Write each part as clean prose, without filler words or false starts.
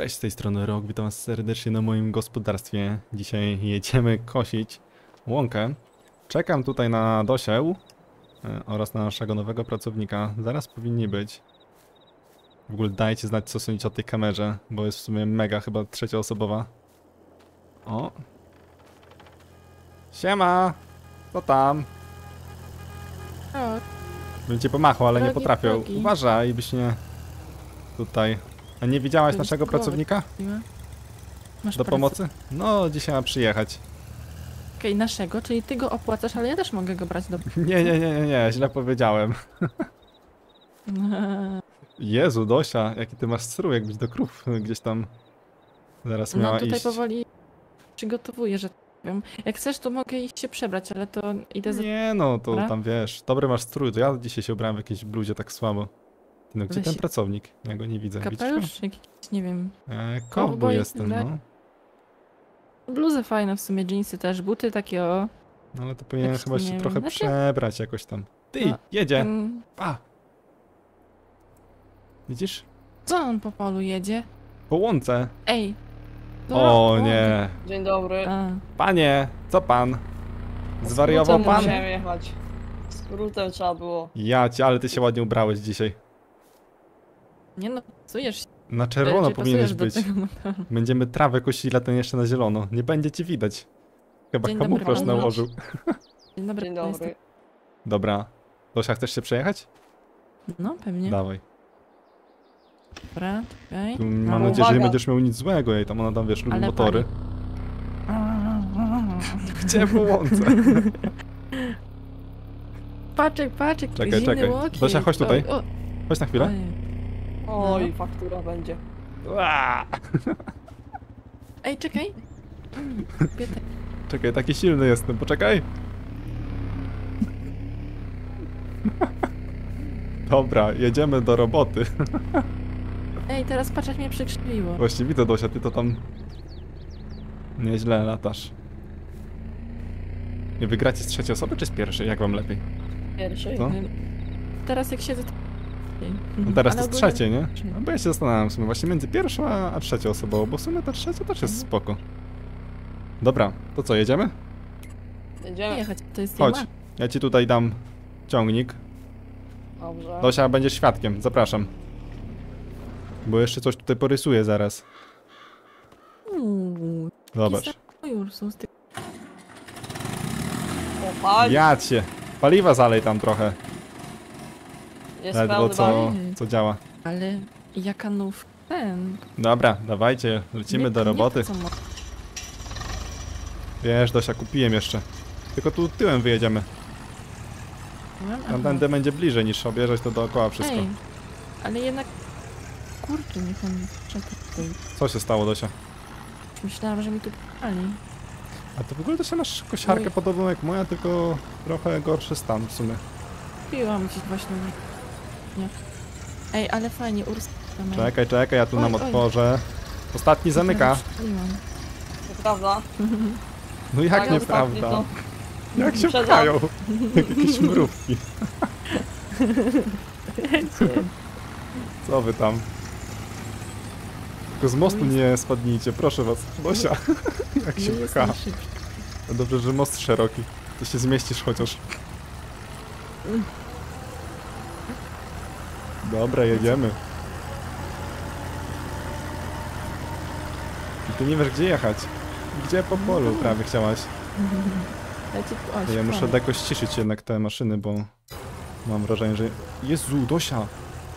Cześć, z tej strony Rok, witam was serdecznie na moim gospodarstwie. Dzisiaj jedziemy kosić łąkę. Czekam tutaj na Dosię oraz na naszego nowego pracownika. Zaraz powinni być. W ogóle dajcie znać, co sądzicie o tej kamerze, bo jest w sumie mega, chyba trzecioosobowa. O! Siema! Co tam? Bym cię pomachał, ale nie potrafią. Uważaj, byś nie... Tutaj... A nie widziałaś naszego pracownika? Do pomocy? No, dzisiaj ma przyjechać. Okej, naszego, czyli ty go opłacasz, ale ja też mogę go brać do... Nie, źle powiedziałem. Jezu, Dosia, jaki ty masz strój, jakbyś do krów gdzieś tam zaraz miała iść. No tutaj powoli przygotowuję, że wiem. Jak chcesz, to mogę iść się przebrać, ale to idę za... Nie no, to tam wiesz, dobry masz strój, to ja dzisiaj się ubrałem w jakiejś bluzie tak słabo. No gdzie ten pracownik? Ja go nie widzę. Kapelusz? Jakiś, nie wiem. Cowboy jestem, no. Bluzy fajne w sumie, dżinsy też, buty takie o... No ale to powinien chyba się trochę przebrać jakoś tam. Ty, jedzie! Pa! Widzisz? Co on po polu jedzie? Po łące! Ej! O nie! Dzień dobry. Panie, co pan? Zwariował pan? Skrótem trzeba było. Ja cię, ale ty się ładnie ubrałeś dzisiaj. Nie no, pasujesz się. Na czerwono powinieneś być. Będziemy trawę kosili, latem jeszcze na zielono. Nie będzie ci widać. Chyba kamuflaż nałożył. Dzień dobry. Dzień dobry. Dobra. Dosia, chcesz się przejechać? No, pewnie. Dawaj. Dobra, okej. Mam nadzieję, że nie będziesz miał nic złego. Jej tam, ona tam, wiesz, lubi motory. Gdzie połączę? Paczek. Czekaj. Dosia, chodź tutaj. Chodź na chwilę. Oj, faktura będzie. Ej, czekaj. Czekaj, taki silny jestem, poczekaj. Dobra, jedziemy do roboty. Ej, teraz patrzeć mnie przykrzywiło. Właśnie widzę, Dosia, ty to tam nieźle latasz. Nie wygracie z trzeciej osoby czy z pierwszej? Jak wam lepiej? Pierwszej. Teraz jak siedzę... No teraz to jest trzecie, nie? No bo ja się zastanawiam w sumie właśnie między pierwszą a trzecią osobą, bo w sumie ta trzecia też jest spoko. Dobra, to co, jedziemy? Jedziemy. Chodź, ja ci tutaj dam ciągnik. Dobrze. Dosia, będziesz świadkiem, zapraszam. Bo jeszcze coś tutaj porysuję zaraz. Zobacz. Jadź się. Paliwa zalej tam trochę. Ledwo co działa. Ale jaka nów ten. Dobra, dawajcie, lecimy do roboty. Wiesz, Dosia, kupiłem jeszcze. Tylko tu tyłem wyjedziemy. Tamtędy będzie bliżej niż objeżdżać to dookoła wszystko. Ej, ale jednak... Kurczę, niech on... Co się stało, Dosia? Myślałam, że mi tu pali. A to w ogóle, Dosia, masz kosiarkę podobną jak moja, tylko trochę gorszy stan w sumie. Kupiłam gdzieś właśnie... Nie. Ej, ale fajnie, Ursus. Czekaj, ja tu nam otworzę. Ostatni zamyka. Nieprawda. No jak nieprawda? To... Jak się pchają? Jak jakieś mrówki. Co wy tam? Tylko z mostu nie spadnijcie, proszę was. Dosia, jak się pcha. Dobrze, że most szeroki. To się zmieścisz chociaż. Dobra, jedziemy. I ty nie wiesz, gdzie jechać. Gdzie po polu prawie chciałaś. Ja muszę jakoś ściszyć jednak te maszyny, bo mam wrażenie, że... Jezu, Dosia!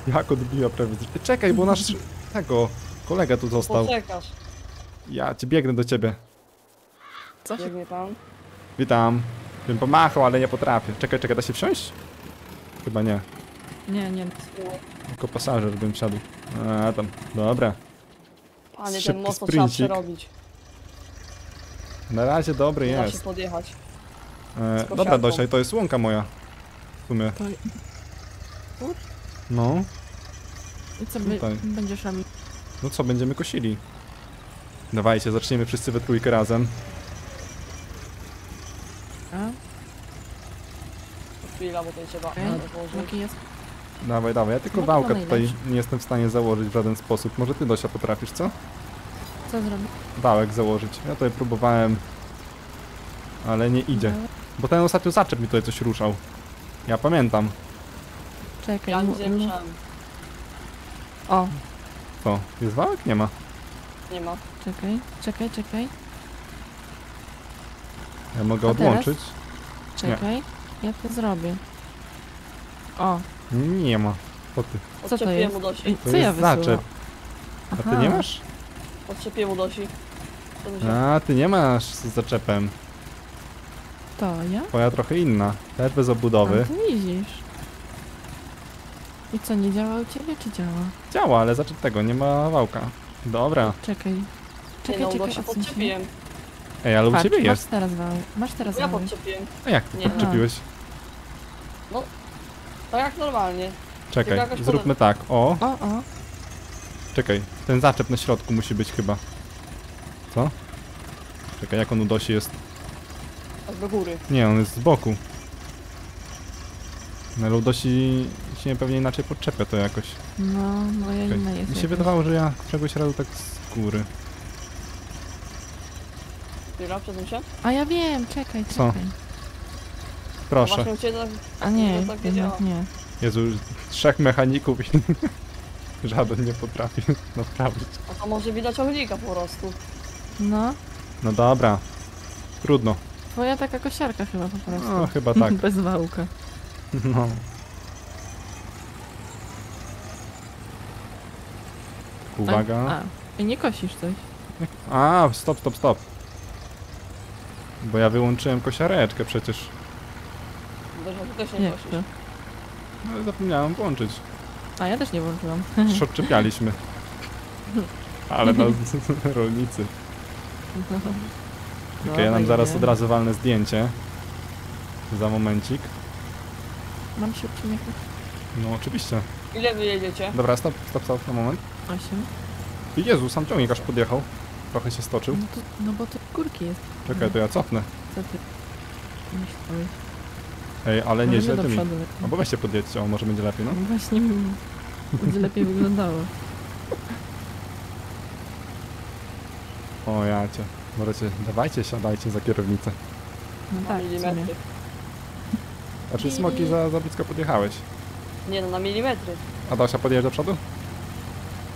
Jak odbiła prawie... Czekaj, bo nasz... Tego... Kolega tu został. Poczekasz. Ja ci biegnę do ciebie. Co się... Witam. Bym pomachał, ale nie potrafię. Czekaj, da się wsiąść? Chyba nie. Nie. Jako pasażer bym wsiadł. A tam, dobra. Panie, ten most trzeba przerobić. Na razie dobry jest. Trzeba się podjechać. Dobra, Dosia, to jest łąka moja. W sumie. No. I co będziesz robić? No co, będziemy kosili. Dawajcie, zaczniemy wszyscy we trójkę razem. Chwila, bo to trzeba. Dawaj, dawaj. Ja tylko no wałkę tutaj nie jestem w stanie założyć w żaden sposób. Może ty, Dosia, potrafisz, co? Co zrobić? Wałek założyć. Ja tutaj próbowałem, ale nie idzie. Dawaj. Bo ten ostatnio zaczep mi tutaj coś ruszał. Ja pamiętam. Czekaj, o. Co? Jest wałek? Nie ma. Nie ma. Czekaj, czekaj, czekaj. Ja mogę odłączyć. Czekaj, nie. Ja to zrobię. O. Nie ma. Co ty? Co to jest? Co ja wysyłam? Zaczep. A ty nie masz? Odczepiłem u Dosi. A ty nie masz z zaczepem. To ja? Twoja trochę inna. Też bez obudowy. A ty widzisz. I co, nie działa u ciebie, czy działa? Działa, ale zaczep tego, nie ma wałka. Dobra. Czekaj. Czekaj, nie, no, czekaj, Dosia, podczepiłem. Ej, ale patrz, u ciebie masz jest. Teraz wałek. Masz teraz wałek. Ja podczepiłem. A jak ty podczepiłeś? No. Tak jak normalnie. Czekaj, zróbmy tak. O. O, o. Czekaj, ten zaczep na środku musi być chyba. Co? Czekaj, jak on u Dosi jest? Do góry. Nie, on jest z boku. No ale u Dosi się pewnie inaczej podczepia to jakoś. No, moja inna jest. Mi się wydawało, że ja czegoś razu tak z góry. A ja wiem, czekaj, czekaj. Co? Proszę. A nie, tak nie. Jezu, trzech mechaników i żaden nie potrafi naprawić. A to może widać ciągnika po prostu. No. No dobra. Trudno. Twoja taka kosiarka chyba po prostu. No chyba tak. Bez wałka. No. Uwaga. I nie kosisz coś. A, stop, stop, stop. Bo ja wyłączyłem kosiareczkę przecież. Ty też nie kosisz. No zapomniałem włączyć. A ja też nie włączyłam. Odczepialiśmy. Ale nas rolnicy. Okej, okay, ja nam zaraz od razu walnę zdjęcie. Za momencik. Mam się przyjechać? No oczywiście. Ile wy jedziecie? Dobra, stop, stop, stop na moment. 8. Jezu, sam ciągnik aż podjechał. Trochę się stoczył. No, to, no bo to górki jest. Czekaj, to ja cofnę. Co ty? Myślałeś? Ej, ale nieźle tymi. No bo weźcie podjedźcie, o może będzie lepiej, no? No właśnie, będzie lepiej wyglądało. O ja cię. Możecie, dawajcie, siadajcie za kierownicę. No tak, a czy smoki za blisko podjechałeś? Nie no, na milimetry. A Dosia, podjedziesz do przodu?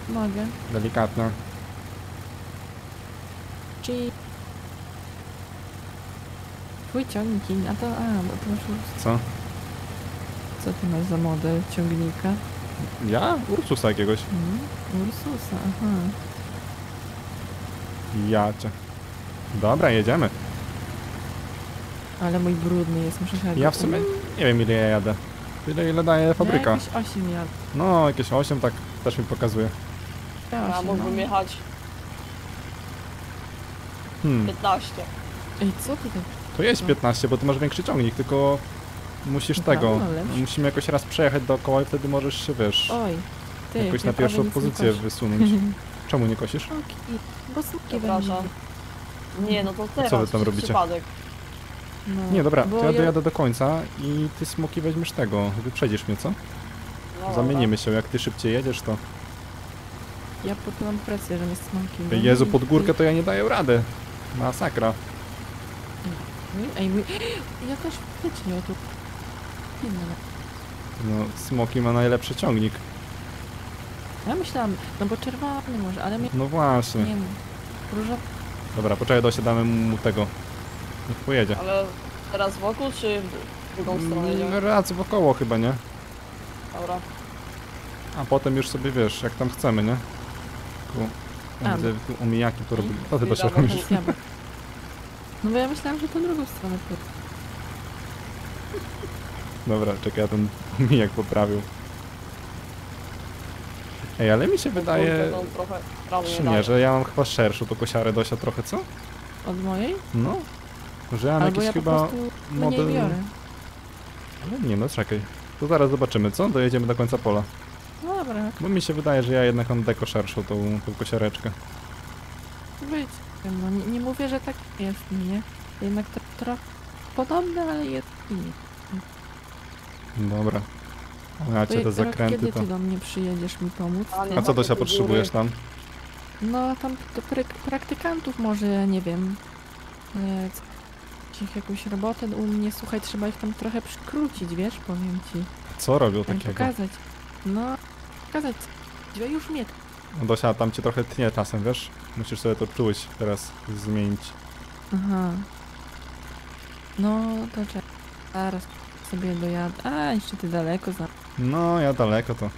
Mogę. Delikatnie. Czyli... Twój ciągnik, a to... bo to masz... Co? Co ty masz za model ciągnika? Ja? Ursusa jakiegoś. Ursusa, aha. Ja cię. Dobra, jedziemy. Ale mój brudny jest, muszę jechać. Ja w sumie nie wiem ile ja jadę. Ile daje fabryka? Ja jakieś 8 jadę. No, jakieś 8 tak też mi pokazuje. Ja mógłbym jechać 15. Ej, co ty tak? To jest 15, bo ty masz większy ciągnik, tylko musisz tego. Musimy jakoś raz przejechać dookoła i wtedy możesz się, wiesz, oj, ty, jakoś na pierwszą pozycję wysunąć. Czemu nie kosisz? Bo słupki będą. Nie, no to teraz. Co wy tam robicie? No, nie, dobra, to ja dojadę do końca i ty smoki weźmiesz tego, wyprzedzisz mnie, co? No, zamienimy się, jak ty szybciej jedziesz, to... Ja podpiąłem presję, że mnie smoki... Jezu, pod górkę to ja nie daję rady. Masakra. Ej, ja też wyciągnę tu. No, smoki ma najlepszy ciągnik. Ja myślałam, no bo czerwony może, ale... No właśnie. Nie, różowy. Dobra, poczekaj, dosiadamy mu tego. Niech pojedzie. Ale raz wokół, czy w drugą stronę jedziemy? Raz wokoło chyba, nie? Dobra. A potem już sobie, wiesz, jak tam chcemy, nie? Widzę, tu omijaki to robili. To chyba się robisz. No bo ja myślałam, że to drugą stronę. Dobra, czekaj, ja ten omijak poprawił. Ej, ale mi się wydaje... Nie, że ja mam chyba szerszą to kosiarę, Dosia, trochę, co? Od mojej? No. Że ja mam jakiś chyba model... Ale nie, no czekaj. To zaraz zobaczymy, co? Dojedziemy do końca pola. Dobra. Bo mi się wydaje, że ja jednak mam deko szerszą tą kosiareczkę. Być. No, nie mówię, że tak jest, nie? Jednak to trochę podobne, ale jest inny. Dobra. A cię te zakręty kiedy to... ty do mnie przyjedziesz mi pomóc? A co, Dosia, potrzebujesz tam? No tam praktykantów może, nie wiem, jakąś robotę u mnie, słuchaj, trzeba ich tam trochę przykrócić, wiesz, powiem ci. Co robią tam takiego? Pokazać. No, pokazać, już mnie. No Dosia, tam cię trochę tnie czasem, wiesz? Musisz sobie to czuć teraz zmienić. Aha. No, to czekaj. Zaraz sobie dojadę. A, jeszcze ty daleko za... No, ja daleko to.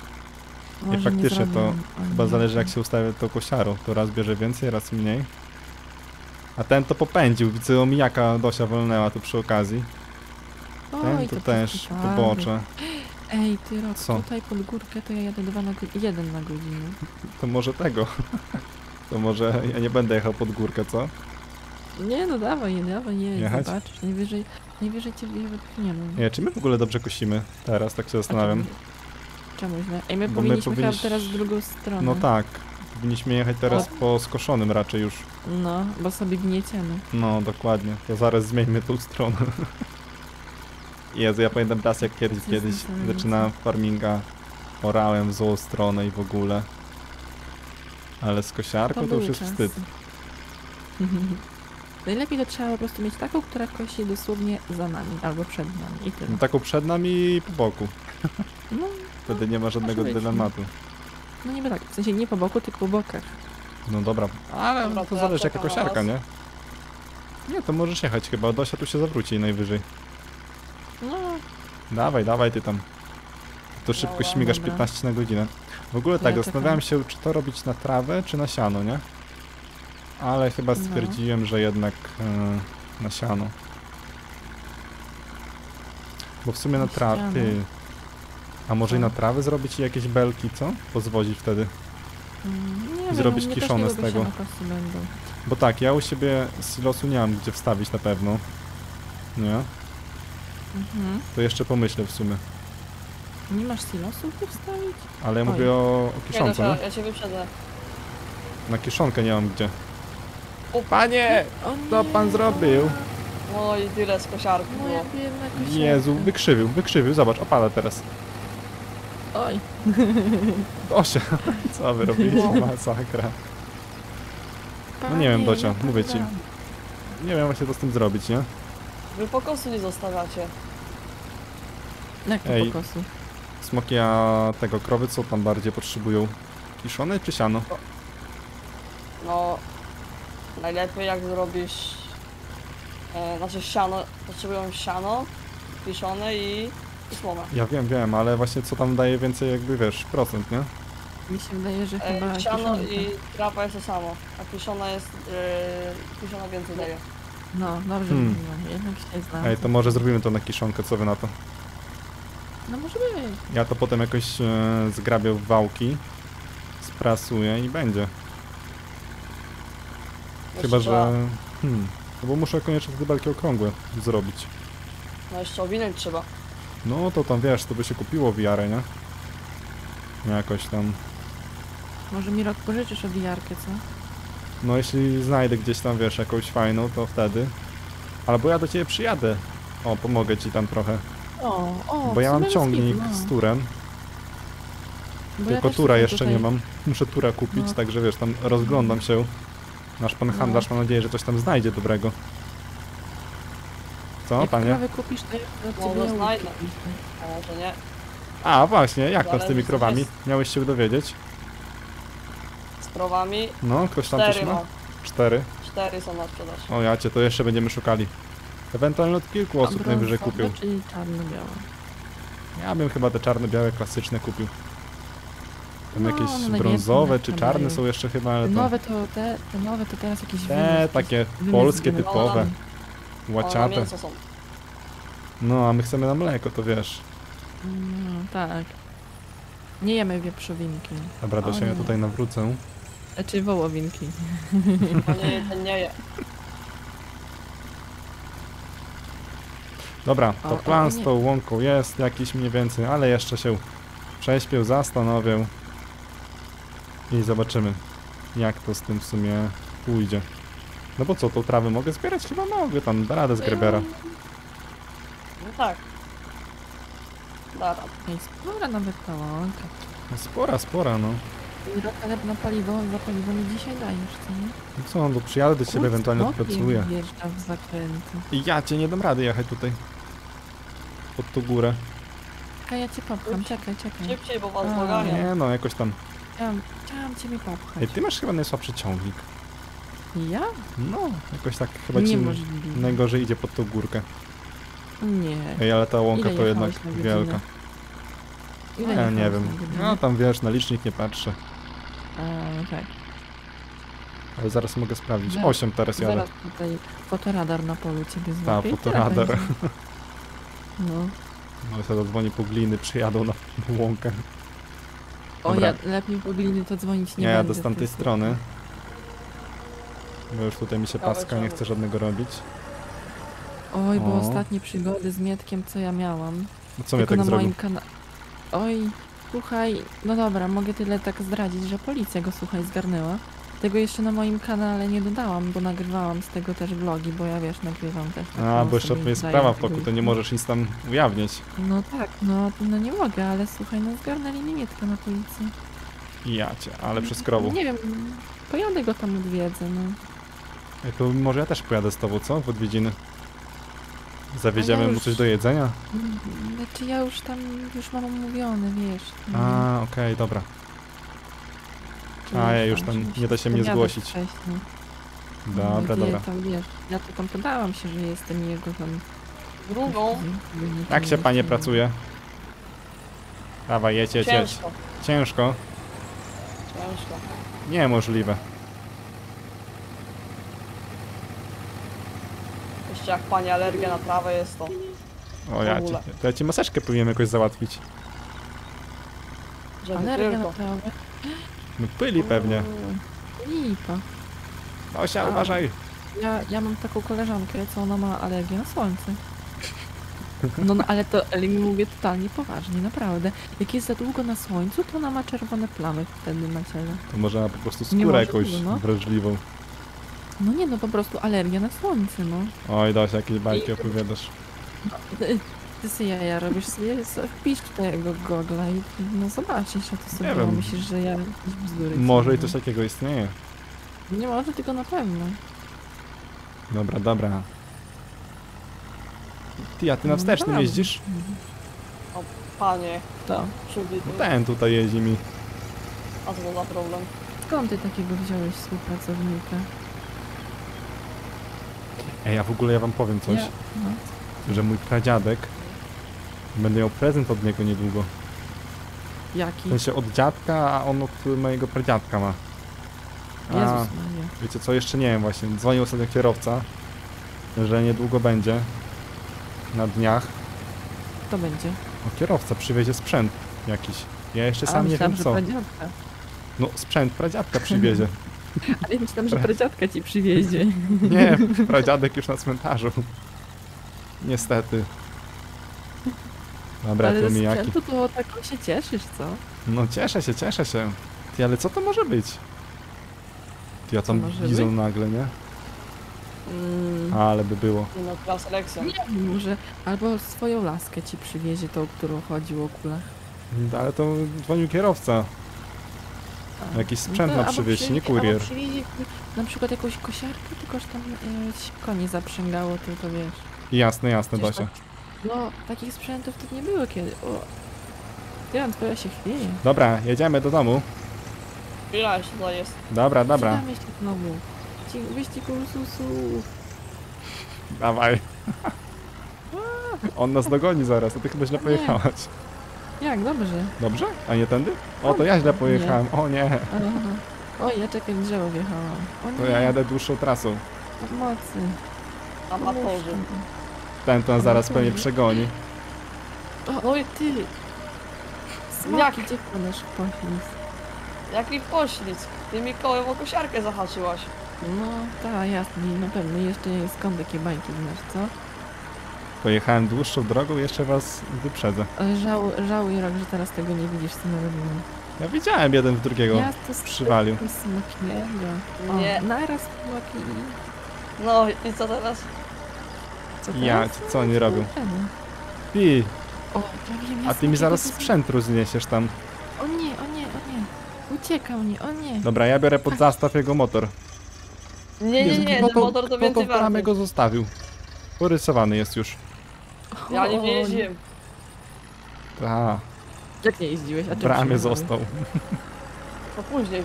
I faktycznie to chyba zależy, jak się ustawię to kosiaru. To raz bierze więcej, raz mniej. A ten to popędził. Widzę, omijaka Dosia wolnęła tu przy okazji. Ten to też pobocze. Ej, ty Rok, tutaj pod górkę to ja jadę 1 na godzinę. To może tego. To może ja nie będę jechał pod górkę, co? Nie, no dawaj, nie, zobacz. Najwyżej cię wypchniemy. Nie, czy my w ogóle dobrze kosimy teraz, tak się zastanawiam. Czemu źle? Ej, my powinniśmy jechać teraz w drugą stronę. No tak. Powinniśmy jechać teraz po skoszonym raczej już. No, bo sobie gnieciemy. No, dokładnie. To zaraz zmieńmy tą stronę. Jezu, ja pamiętam raz, jak kiedyś zaczynałem farminga, orałem w złą stronę i w ogóle. Ale z kosiarką to już jest wstyd. Najlepiej to trzeba po prostu mieć taką, która kosi dosłownie za nami, albo przed nami i tyle. No, taką przed nami i po boku. No, wtedy nie ma żadnego dylematu. No niby tak, w sensie nie po boku, tylko po bokach. No dobra, ale dobra, to zależy jaka kosiarka, nie? Nie, to możesz jechać chyba, Dosia tu się zawróci najwyżej. No. Dawaj, ty tam. To szybko śmigasz, dobra. 15 na godzinę. W ogóle tak, ja zastanawiałem się, czy to robić na trawę, czy na siano, nie? Ale chyba stwierdziłem, że jednak na siano. Bo w sumie na trawę... A może i na trawę zrobić jakieś belki, co? Pozwozić wtedy. Nie, zrobić kiszone z tego. Bo tak, ja u siebie silosu nie mam gdzie wstawić na pewno. Nie? To jeszcze pomyślę w sumie. Nie masz silosów gdzie wstawić? Ale ja mówię o kiszonce, nie? Ja się wyprzedzę. Na kiszonkę nie mam gdzie. O panie! Co pan zrobił? No i tyle z kosiarki było. Jezu, wykrzywił, zobacz, opada teraz. Oj. Dosia, co wy robiliście? Masakra. No nie wiem, Dosia, mówię ci. Nie wiem właśnie co z tym zrobić, nie? Wy pokosu nie zostawiacie. Jakie pokosu? Smoki, a tego krowy co tam bardziej potrzebują? Kiszone czy siano? No... Najlepiej jak zrobisz... znaczy siano, potrzebują siano, kiszone i słomę. Ja wiem, ale właśnie co tam daje więcej jakby wiesz, procent, nie? Mi się wydaje, że chyba siano i trapa jest to samo, a kiszona jest... kiszona więcej daje. No, dobrze mówiłam, jednak się znam. Ej, to może zrobimy to na kiszonkę, co wy na to? No może być. Ja to potem jakoś zgrabię w wałki, sprasuję i będzie. Chyba, że... No bo muszę koniecznie te belki okrągłe zrobić. No jeszcze owinąć trzeba. No to tam wiesz, to by się kupiło wiarę, nie? Jakoś tam... Może mi Rok pożyczysz owijarkę, co? No jeśli znajdę gdzieś tam, wiesz, jakąś fajną, to wtedy. Albo ja do ciebie przyjadę. O, pomogę ci tam trochę. Bo ja mam ciągnik z turem. Tylko ja tura jeszcze nie mam. Muszę tura kupić, także wiesz, tam rozglądam się. Nasz pan handlarz, mam nadzieję, że coś tam znajdzie dobrego. Co, jak panie? Jak kupisz, to ja znajdę. A to nie. A właśnie, jak tam z tymi krowami? Miałeś się dowiedzieć? Z krowami? No, ktoś tam też ma? 4. 4 są na sprzedaż. O ja cię, to jeszcze będziemy szukali. Ewentualnie od kilku osób najwyżej kupił. Czyli czarno-białe. Ja bym chyba te czarno-białe klasyczne kupił. Tam jakieś brązowe czy czarne są jeszcze chyba, ale to... Nowe to teraz jakieś te takie polskie, typowe. Łaciate. No, a my chcemy na mleko, to wiesz. No, tak. Nie jemy wieprzowinki. Dobra, Dosia, ja tutaj nawrócę. Znaczy wołowinki. Nie. Dobra, to plan z tą łąką jest jakiś mniej więcej, ale jeszcze się prześpię, zastanowię. I zobaczymy, jak to z tym w sumie pójdzie. No bo co, tą trawę mogę zbierać? Chyba mogę, tam da radę z grabiara. No tak. Dobra. Ej, spora nawet ta łąka. Spora, no. I Roka na paliwo, za paliwo mi dzisiaj dajesz, co nie? No co, on, bo przyjadę do ciebie, ewentualnie odpracuję. I ja cię nie dam rady jechać tutaj. Pod tą górę. A ja cię popcham, czekaj. Szybciej, bo was zagania. Nie no, jakoś tam. Chciałam cię mi popchać. Ej, ty masz chyba najsłabszy ciągnik. Ja? No, jakoś tak chyba ci najgorzej idzie pod tą górkę. Nie. Ej, ale ta łąka to jednak wielka. Ja nie wiem. No tam wiesz, na licznik nie patrzę. Tak. Ale zaraz mogę sprawdzić. 8 teraz jadę. Zaraz tutaj fotoradar na polu ciebie złapie. Ta, fotoradar. No. No sobie dzwoni po gliny, przyjadą na łąkę. Dobra. O, ja lepiej po gliny to dzwonić nie będę. Ja jadę z tamtej strony. Bo już tutaj mi się paska, nie chcę żadnego robić. Oj, bo ostatnie przygody z Mietkiem, co ja miałam. No co Mietek zrobił? Oj, słuchaj, no dobra, mogę tyle tak zdradzić, że policja go, słuchaj, zgarnęła. Tego jeszcze na moim kanale nie dodałam, bo nagrywałam z tego też vlogi, bo ja wiesz, nagrywam też. A, bo jeszcze tu jest sprawa w toku, to nie możesz nic tam ujawniać. No tak, no nie mogę, ale słuchaj, no zgarnęli Mietka na policji. Ja cię, ale przez krowu. Nie wiem, pojadę go tam odwiedzę, no. Ej, to może ja też pojadę z tobą, co? W odwiedziny. Zawieziemy mu coś do jedzenia? Znaczy ja już tam, już mam umówione, wiesz. A, okej, dobra. A, ja już tam, nie da się mnie zgłosić. Wcześniej. Dobra. Ja to tam podałam się, że jestem jego tam... Drugą. Jak się panie pracuje? Dawaj, jedź. Ciężko. Niemożliwe. Jak pani alergia na trawę jest to. O ja ci maseczkę powinien jakoś załatwić. Żeby alergia tylko na trawę. No pyli pewnie. Lipa. Dosia, uważaj. Ja mam taką koleżankę, co ona ma alergię na słońce. No ale to mówię totalnie poważnie, naprawdę. Jak jest za długo na słońcu, to ona ma czerwone plamy wtedy na ciele. To może ma po prostu skórę jakąś wrażliwą. No nie, no po prostu alergia na słońce, no. Oj, Dosia, jakieś bajki opowiadasz. Ty sobie jaja robisz, wpisz tego gogla i no zobaczysz, a to sobie myślisz, że ja jakieś bzdury. Może i coś takiego istnieje. Nie może, tylko na pewno. Dobra. Ty, a ty na wstecznym jeździsz? O, panie. To. Ten tutaj jeździ mi. A co za problem? Skąd ty takiego wziąłeś współpracownika? Ej, a w ogóle ja wam powiem coś, że mój pradziadek, będę miał prezent od niego niedługo. Jaki? W sensie od dziadka, a on od mojego pradziadka ma. A, wiecie co, jeszcze nie wiem właśnie, dzwonił ostatnio kierowca, że niedługo będzie, na dniach. To będzie? O, kierowca przywiezie sprzęt jakiś, ja jeszcze sam nie wiem co. Pradziadka. No sprzęt pradziadka przywiezie. Ale ja myślałam, że pradziadka ci przywiezie. Nie, pradziadek już na cmentarzu. Niestety. Dobra, ale to mijaki. Ale sprzętu to tak się cieszysz, co? No cieszę się. Ty, ale co to może być? Ty, ja tam widzą nagle, nie? Ale by było. No, nie, może albo swoją laskę ci przywiezie, tą, którą chodził o kulach. Ale to dzwonił kierowca. Jakiś sprzęt na przywieźć, nie kurier. Na przykład jakąś kosiarkę, tylko że tam konie zaprzęgało, tylko wiesz. Jasne, Dosia. Tak, no, takich sprzętów to nie było kiedy. Ja twoja się chwieje. Dobra, jedziemy do domu. Chwila jeszcze to jest. Dobra. Jedziemy się do domu. Wyścig Ursusu. Dawaj. On nas dogoni zaraz, a ty chyba źle pojechałaś. Jak? Dobrze. Dobrze? A nie tędy? O, to ja źle pojechałem. Nie. O nie. O, ja czekaj, drzewo wjechałam. To ja jadę dłuższą trasą. Mocy. Amatorzy. Ten to zaraz pewnie przegoni. Oj, ty. Jaki cię ponasz poślizg? Jaki poślizg? Ty mi kołem o kosiarkę zahaczyłaś. No, tak, jasne. Na pewno jeszcze skąd takie bańki znasz, co? Pojechałem dłuższą drogą, jeszcze was wyprzedzę. Żałuję, Rok, że teraz tego nie widzisz, co narobiłem. Ja widziałem jeden w drugiego. Ja to przywalił. Nie. Naraz smoki. No i co teraz? Co teraz? Ja, co oni robią? Pi, O, a ty mi zaraz sprzęt rozniesiesz tam. O nie, o nie, o nie. Ucieka mnie, o nie. Dobra, ja biorę pod zastaw jego motor. Nie, nie, nie, ten motor to więcej warty. Go zostawił. Porysowany jest już. Ja nie jeździłem. Ta. Jak nie jeździłeś? A w bramie został. A później.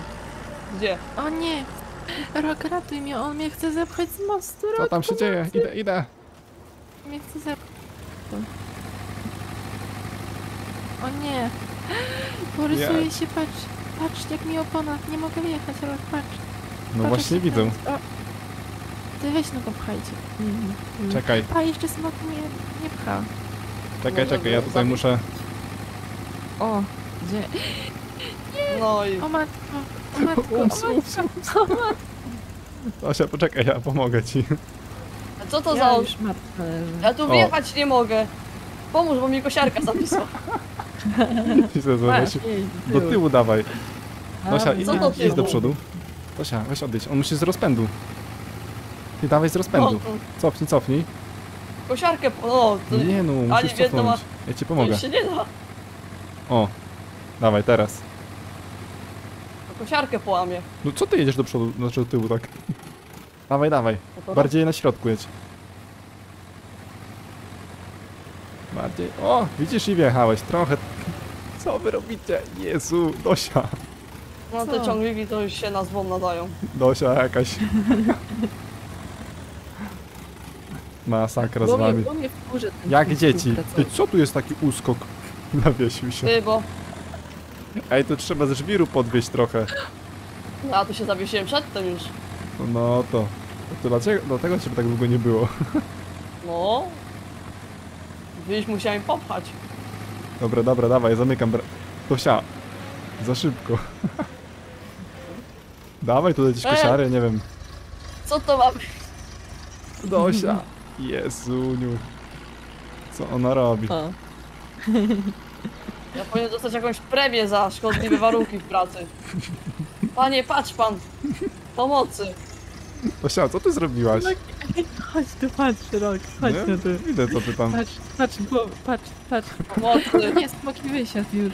Gdzie? O nie. Rok, ratuj mnie, on mnie chce zepchać z mostu. Rok, co tam się dzieje? Idę, idę. Mnie chce zepchać. O nie. Porysuje się, patrz. Patrz, jak mi opona. Nie mogę jechać, Rok, patrz. No patrz, właśnie widzę. Ty weź no go pchajcie. Czekaj. A jeszcze smok mnie nie pcha. Czekaj, czekaj, ja tutaj muszę... O, gdzie? Nie! No i... O matko, o matko, o matko. Dosia, poczekaj, ja pomogę ci. A co to za... Ja tu wjechać nie mogę. Pomóż, bo mi kosiarka zapisała. Do tyłu dawaj. Dosia, idź do przodu. Dosia, weź odejść, on musi z rozpędu. I dawaj z rozpędu. Cofnij, cofnij. Kosiarkę, o, to... Nie no, musisz cofnąć. Ja ci pomogę. Się nie da. O, dawaj teraz. Kosiarkę połamie. No co ty jedziesz do przodu, znaczy do tyłu tak? Dawaj, dawaj. Bardziej na środku jedź. Bardziej, o, widzisz i wjechałeś trochę. Co wy robicie? Jezu, Dosia. No te ciągniki to już się na złom nadają. Dosia jakaś. Masakra z wami. Jak dzieci. Ty, co tu jest taki uskok? Nawiesił się. Ty, bo... Ej, to trzeba ze żwiru podwieźć trochę. No, a tu się zawiesiłem przedtem już. No to... To dlatego ciebie tak długo nie było. No... Gdzieś musiałem popchać. Dobra, dobra, dawaj, zamykam Dosia. Za szybko. Dawaj, tu lecisz kosiary, nie wiem. Co to ma być? Dosia. Jezuniu. Co ona robi? A. Ja powinien dostać jakąś premię za szkodliwe warunki w pracy. Panie, patrz pan! Pomocy! Dosia, co ty zrobiłaś? Chodź tu, patrz, Rok, chodź tu. Widzę, co ty tam... Patrz, patrz, patrz, patrz. Pomocy! Nie, smoki wysiadł już.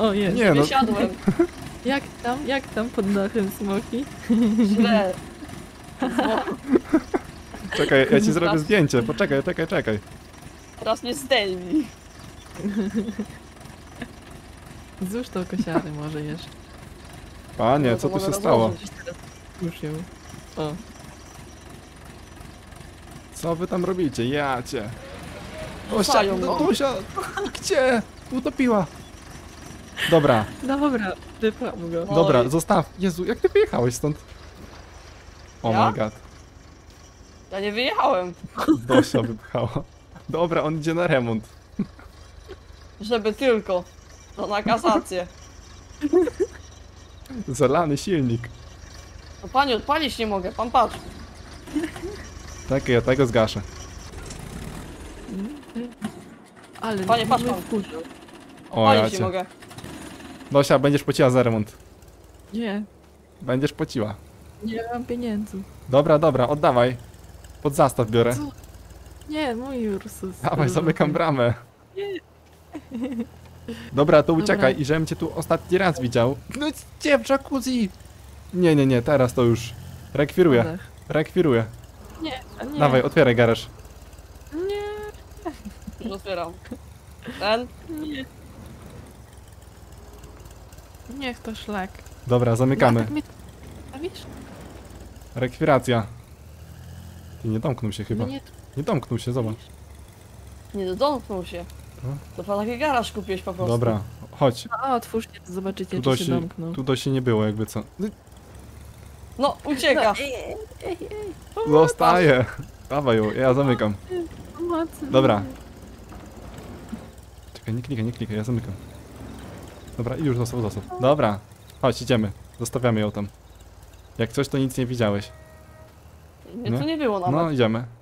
O, jest. Nie, no. Wysiadłem. Jak tam pod dachem smoki? Źle. Czekaj, ja ci zrobię zdjęcie, poczekaj, czekaj, czekaj. Teraz nie zdejmij. Złóż to kosiary może jeszcze. Panie, co tu się stało? Już ją. O. Co wy tam robicie? Ja cię. Dosia, Dosia, gdzie? Utopiła. Dobra. Dobra, wypłam go. Dobra, zostaw. Jezu, jak ty wyjechałeś stąd? O my god. Ja nie wyjechałem. Dosia wypchała. Dobra, on idzie na remont. Żeby tylko. To na kasację. Zalany silnik. No panie, odpalić nie mogę, pan patrz. Tak, ja tego zgaszę. Ale panie, patrz pan. Odpalić nie mogę. Dosia, będziesz płaciła za remont. Nie. Będziesz płaciła. Nie mam pieniędzy. Dobra, dobra, oddawaj. Pod zastaw biorę. Co? Nie, mój Ursus. Dawaj, zamykam bramę. Nie. Dobra, to uciekaj i żebym cię tu ostatni raz widział. No cię w jacuzzi! Nie, nie, nie, teraz to już. Rekwiruję, rekwiruję. Nie, nie. Dawaj, otwieraj garaż. Nie. Otwieram. Ten? Nie. Niech to szlak. Dobra, zamykamy. Rekwiracja. Ty nie domknął się chyba. Nie domknął się, zobacz. Nie domknął się. To pan taki garaż kupiłeś po prostu. Dobra, chodź. A otwórzcie, to zobaczycie, tu się domknął. Tu Dosi nie było, jakby co. No, ucieka. Zostaje. Dawaj ją, ja zamykam. Dobra. Czekaj, nie klikaj, nie klikaj, ja zamykam. Dobra, i już został, został. Dobra, chodź, idziemy. Zostawiamy ją tam. Jak coś, to nic nie widziałeś. Nie, to nie było nawet. No, idziemy.